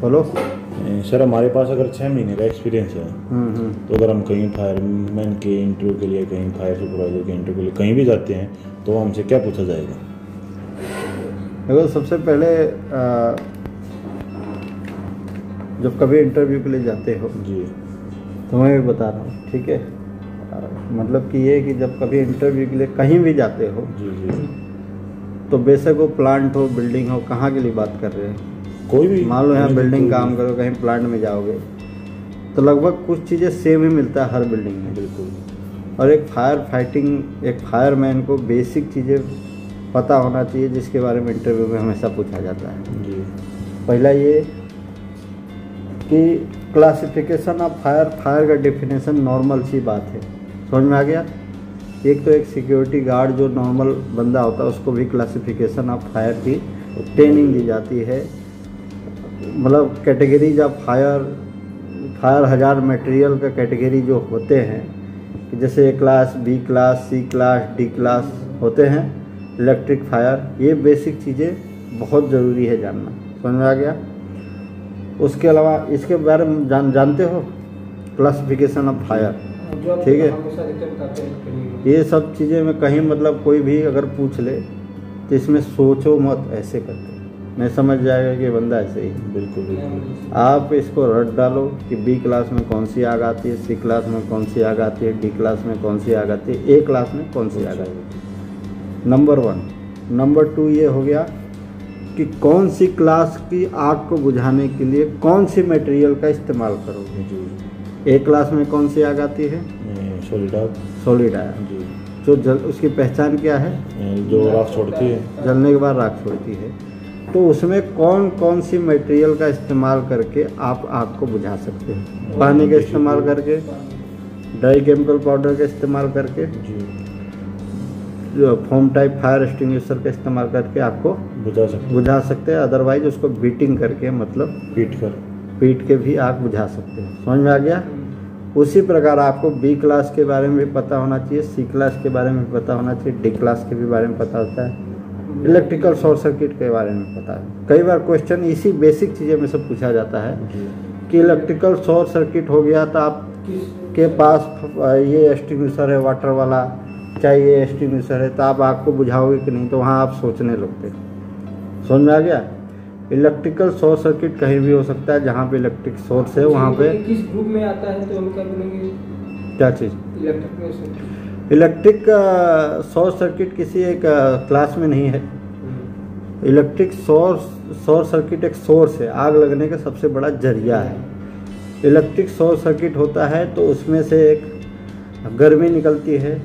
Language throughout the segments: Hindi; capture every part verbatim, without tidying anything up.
बोलो सर हमारे पास अगर छः महीने का एक्सपीरियंस है तो अगर हम कहीं फायरमैन के इंटरव्यू के लिए, कहीं फायर सुपरवाइजर के इंटरव्यू के लिए कहीं भी जाते हैं तो हमसे क्या पूछा जाएगा? देखो सबसे पहले आ, जब कभी इंटरव्यू के लिए जाते हो जी तो मैं भी बता रहा हूँ, ठीक है, मतलब कि ये कि जब कभी इंटरव्यू के लिए कहीं भी जाते हो जी जी तो बेशक वो प्लांट हो, बिल्डिंग हो, कहाँ के लिए बात कर रहे हैं, कोई भी मान लो यहाँ बिल्डिंग काम करो, कहीं प्लांट में जाओगे तो लगभग कुछ चीज़ें सेम ही मिलता है हर बिल्डिंग में। बिल्कुल। और एक फायर फाइटिंग, एक फायरमैन को बेसिक चीज़ें पता होना चाहिए जिसके बारे में इंटरव्यू में हमेशा पूछा जाता है जी। पहला ये कि क्लासिफिकेशन ऑफ फायर, फायर का डेफिनेशन नॉर्मल सी बात है, समझ में आ गया। एक तो एक सिक्योरिटी गार्ड जो नॉर्मल बंदा होता है उसको भी क्लासिफिकेशन ऑफ फायर की ट्रेनिंग दी जाती है, मतलब कैटेगरीज ऑफ फायर, फायर हजार मटेरियल का कैटेगरी जो होते हैं कि जैसे A class, B class, C class, D class होते हैं इलेक्ट्रिक फायर। ये बेसिक चीज़ें बहुत ज़रूरी है जानना, समझ में आ गया। उसके अलावा इसके बारे में जान जानते हो क्लासिफिकेशन ऑफ फायर, ठीक है। ये सब चीज़ें मैं कहीं मतलब कोई भी अगर पूछ ले तो इसमें सोचो मत, ऐसे करते नहीं समझ जाएगा कि बंदा ऐसे ही। बिल्कुल बिल्कुल। आप इसको रट डालो कि बी क्लास में कौन सी आग आती है, सी क्लास में कौन सी आग आती है, डी क्लास में कौन सी आग आती है, ए क्लास में कौन सी आग आती है, नंबर वन। नंबर टू ये हो गया कि कौन सी क्लास की आग को बुझाने के लिए कौन सी मटेरियल का इस्तेमाल करोगे जी। ए क्लास में कौन सी आग आती है? सॉलिड आग। सॉलिड आग जी, जो जल, उसकी पहचान क्या है, जो राख छोड़ती है, जलने के बाद राख छोड़ती है, तो उसमें कौन कौन सी मटेरियल का इस्तेमाल करके आप आग को बुझा सकते हैं। पानी का इस्तेमाल करके, डाई केमिकल पाउडर का इस्तेमाल करके, जो फोम टाइप फायर एक्सटिंग्विशर का इस्तेमाल करके आपको बुझा सकते बुझा सकते हैं। अदरवाइज उसको बीटिंग करके, मतलब पीट कर पीट के भी आग बुझा सकते हैं, समझ में आ गया। उसी प्रकार आपको बी क्लास के बारे में भी पता होना चाहिए, सी क्लास के बारे में भी पता होना चाहिए, डी क्लास के भी बारे में पता होता है, इलेक्ट्रिकल शॉर्ट सर्किट के बारे में पता है। कई बार क्वेश्चन इसी बेसिक चीज़ें में से पूछा जाता है कि इलेक्ट्रिकल शॉर्ट सर्किट हो गया तो आपके पास ये एक्सटिंग्विशर है वाटर वाला, चाहे ये एक्सटिंग्विशर है, तो आप आग को बुझाओगे कि नहीं, तो वहाँ आप सोचने लगते हैं, समझ में आ गया। इलेक्ट्रिकल शॉर्ट सर्किट कहीं भी हो सकता है, जहाँ पे इलेक्ट्रिक सोर्स है वहाँ पे। किस ग्रुप में आता है तो हम क्या बोलेंगे, क्या चीज़ इलेक्ट्रिक? इलेक्ट्रिक शॉर्ट सर्किट किसी एक क्लास में नहीं है। इलेक्ट्रिक सोर्स शॉर्ट सर्किट एक सोर्स है, आग लगने का सबसे बड़ा जरिया है। इलेक्ट्रिक शॉर्ट सर्किट होता है तो उसमें से एक गर्मी निकलती है,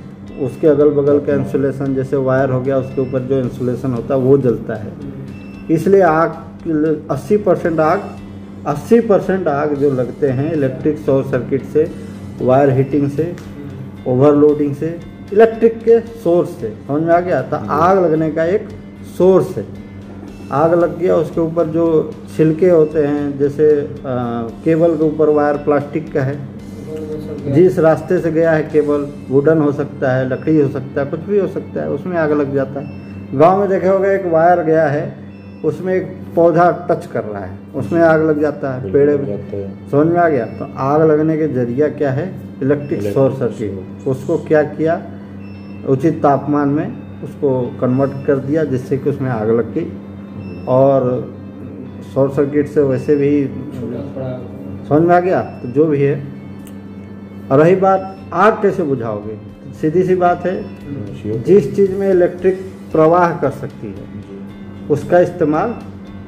उसके अगल बगल का इंसुलेशन जैसे वायर हो गया उसके ऊपर जो इंसुलेशन होता है वो जलता है, इसलिए आग अस्सी परसेंट आग अस्सी परसेंट आग जो लगते हैं इलेक्ट्रिक शॉर्ट सर्किट से, वायर हीटिंग से, ओवरलोडिंग से, इलेक्ट्रिक के सोर्स से, समझ में आ गया। तो आग लगने का एक सोर्स है, आग लग गया उसके ऊपर जो छिलके होते हैं, जैसे आ, केबल के ऊपर वायर प्लास्टिक का है, जिस रास्ते से गया है केबल, वुडन हो सकता है, लकड़ी हो सकता है, कुछ भी हो सकता है, उसमें आग लग जाता है। गाँव में देखे होगा एक वायर गया है उसमें एक पौधा टच कर रहा है, उसमें आग लग जाता है, पेड़ में, समझ में आ गया। तो आग लगने के जरिया क्या है, इलेक्ट्रिक शॉर्ट सर्किट। उसको क्या किया, उचित तापमान में उसको कन्वर्ट कर दिया जिससे कि उसमें आग लग गई और शॉर्ट सर्किट से वैसे भी, समझ में आ गया। तो जो भी है, और रही बात आग कैसे बुझाओगे, सीधी सी बात है, जिस चीज़ में इलेक्ट्रिक प्रवाह कर सकती है उसका इस्तेमाल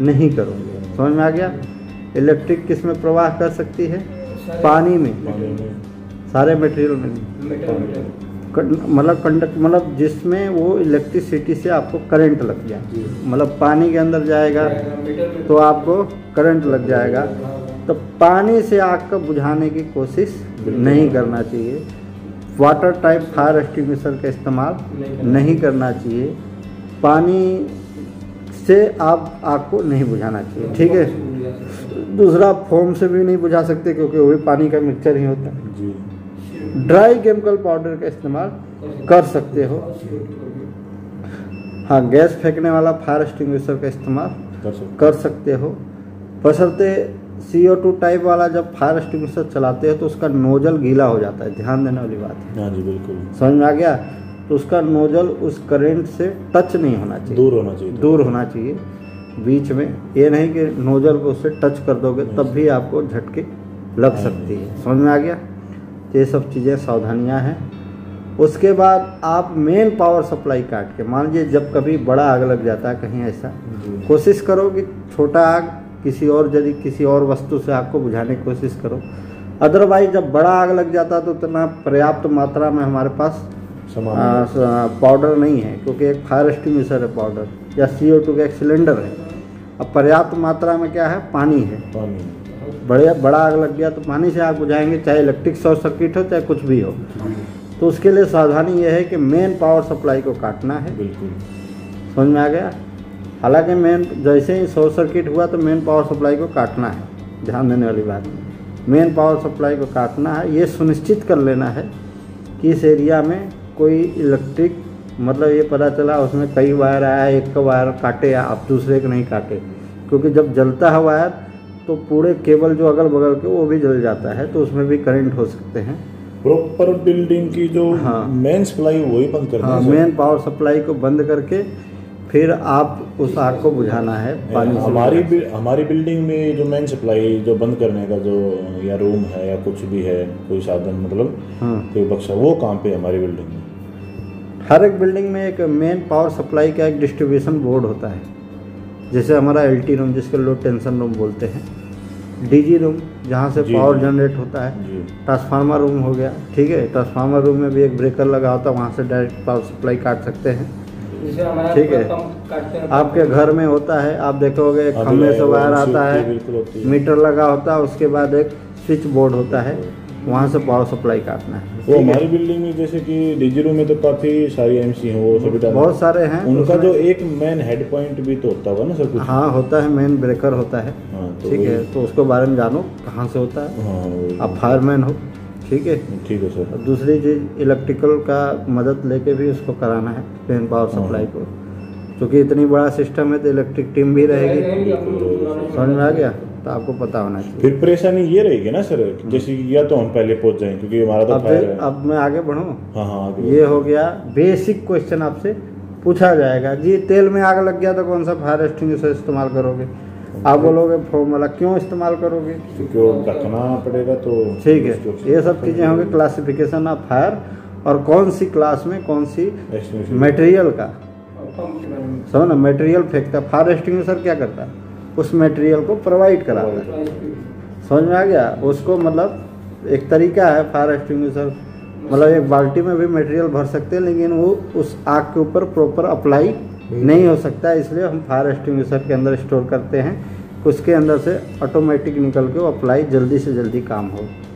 नहीं करोगे, समझ में आ गया। इलेक्ट्रिक किस में प्रवाह कर सकती है, पानी में, सारे मटेरियल में, मतलब कंडक्ट, मतलब जिसमें वो इलेक्ट्रिसिटी से आपको करंट लग जाए, मतलब पानी के अंदर जाएगा तो आपको करंट लग जाएगा। तो पानी से आग को बुझाने की कोशिश नहीं करना चाहिए, वाटर टाइप फायर एक्सटिंग्विशर का इस्तेमाल नहीं करना चाहिए, पानी से आप आग को नहीं बुझाना चाहिए, ठीक है। दूसरा फोम से भी नहीं बुझा सकते क्योंकि वो भी पानी का मिक्सचर ही होता है। ड्राई केमिकल पाउडर का इस्तेमाल कर सकते हो, हाँ, गैस फेंकने वाला फायर एक्सटिंग्विशर का इस्तेमाल कर सकते हो। फसलते सी ओ टू टाइप वाला जब फायर एक्सटिंग्विशर चलाते हैं तो उसका नोजल गीला हो जाता है, ध्यान देने वाली बात है। हाँ जी बिल्कुल, समझ में आ गया। तो उसका नोजल उस करंट से टच नहीं होना चाहिए, दूर होना चाहिए, दूर होना चाहिए बीच में। ये नहीं कि नोजल को उससे टच कर दोगे तब भी आपको झटके लग सकती है, समझ में आ गया। ये सब चीज़ें सावधानियां हैं। उसके बाद आप मेन पावर सप्लाई काट के, मान लीजिए जब कभी बड़ा आग लग जाता है कहीं, ऐसा कोशिश करो कि छोटा आग किसी और यदि किसी और वस्तु से आपको बुझाने की कोशिश करो। अदरवाइज जब बड़ा आग लग जाता है तो इतना पर्याप्त मात्रा में हमारे पास पाउडर नहीं है, क्योंकि एक फायर एक्सटिंग्विशर है पाउडर या सी ओ टू का एक सिलेंडर है। अब पर्याप्त मात्रा में क्या है, पानी है, पानी। बड़े बड़ा आग लग गया तो पानी से आग बुझाएंगे, चाहे इलेक्ट्रिक शॉर्ट सर्किट हो चाहे कुछ भी हो। तो उसके लिए सावधानी यह है कि मेन पावर सप्लाई को काटना है, बिल्कुल समझ में आ गया। हालांकि मेन जैसे ही शॉर्ट सर्किट हुआ तो मेन पावर सप्लाई को काटना है, ध्यान देने वाली बात है। मेन पावर सप्लाई को काटना है, ये सुनिश्चित कर लेना है कि इस एरिया में कोई इलेक्ट्रिक, मतलब ये पता चला उसमें कई वायर आया, एक का वायर काटे या आप दूसरे का नहीं काटे, क्योंकि जब जलता है वायर तो पूरे केबल जो अगल बगल के वो भी जल जाता है, तो उसमें भी करंट हो सकते हैं। प्रॉपर बिल्डिंग की जो हाँ मेन सप्लाई वही बंद करना है, मेन पावर सप्लाई को बंद करके फिर आप उस आग को बुझाना है पानी। हमारी बिल, हमारी बिल्डिंग में जो मेन सप्लाई जो बंद करने का जो या रूम है या कुछ भी है कोई साधन, मतलब कोई बक्सा, वो काम पे हमारी बिल्डिंग में हर एक बिल्डिंग में एक मेन पावर सप्लाई का एक डिस्ट्रीब्यूशन बोर्ड होता है। जैसे हमारा एल टी रूम जिसको लो टेंशन रूम बोलते हैं, डी जी रूम जहाँ से पावर जनरेट होता है, ट्रांसफार्मर रूम हो गया, ठीक है। ट्रांसफार्मर रूम में भी एक ब्रेकर लगा होता है, वहाँ से डायरेक्ट पावर सप्लाई काट सकते हैं, ठीक है। आपके घर में होता है, आप देखोगे खम्भे से वायर आता है, मीटर लगा होता है, उसके बाद एक स्विच बोर्ड होता है, वहाँ से पावर सप्लाई काटना है। वो हमारी बिल्डिंग में जैसे कि डीजी रूम में तो काफी सारी एम सी हैं, वो सभी बहुत सारे हैं, उनका जो एक मेन हेड पॉइंट भी तो होता है ना सब कुछ। हाँ होता है, मेन ब्रेकर होता है, ठीक है। तो उसको बारे में जानो कहाँ से होता है, आप फायरमैन हो, ठीक है, ठीक है सर। दूसरी चीज़ इलेक्ट्रिकल का मदद लेके भी उसको कराना है प्लेन पावर सप्लाई को, क्योंकि इतनी बड़ा सिस्टम है तो इलेक्ट्रिक टीम भी रहेगी, समझ में आ गया। तो आपको पता होना चाहिए। फिर परेशानी ये रहेगी ना सर, जैसे या तो हम पहले पहुंच जाएं क्योंकि हमारा तो फायर है। अब मैं आगे बढ़ूँ, हाँ हाँ ये हो गया बेसिक क्वेश्चन आपसे पूछा जाएगा। जी तेल में आग लग गया तो कौन सा फायर एक्सटिंग्विशर इस्तेमाल करोगे, आप बोलोगे फॉर्मूला, क्यों इस्तेमाल करोगे, क्यों रखना पड़ेगा, तो ठीक है। ये सब चीज़ें होंगी क्लासिफिकेशन ऑफ फायर और कौन सी क्लास में कौन सी मटेरियल का, समझो ना, मटेरियल फेंकता। फायर एक्सटिंग्विशर क्या करता है, उस मटेरियल को प्रोवाइड कराता है, समझ में आ गया। उसको मतलब एक तरीका है फायर एक्सटिंग्विशर, मतलब एक बाल्टी में भी मटेरियल भर सकते हैं, लेकिन वो उस आग के ऊपर प्रॉपर अप्लाई नहीं हो सकता, इसलिए हम फायर एक्सटिंग्विशर के अंदर स्टोर करते हैं, उसके अंदर से ऑटोमेटिक निकल के वो अप्लाई जल्दी से जल्दी काम हो।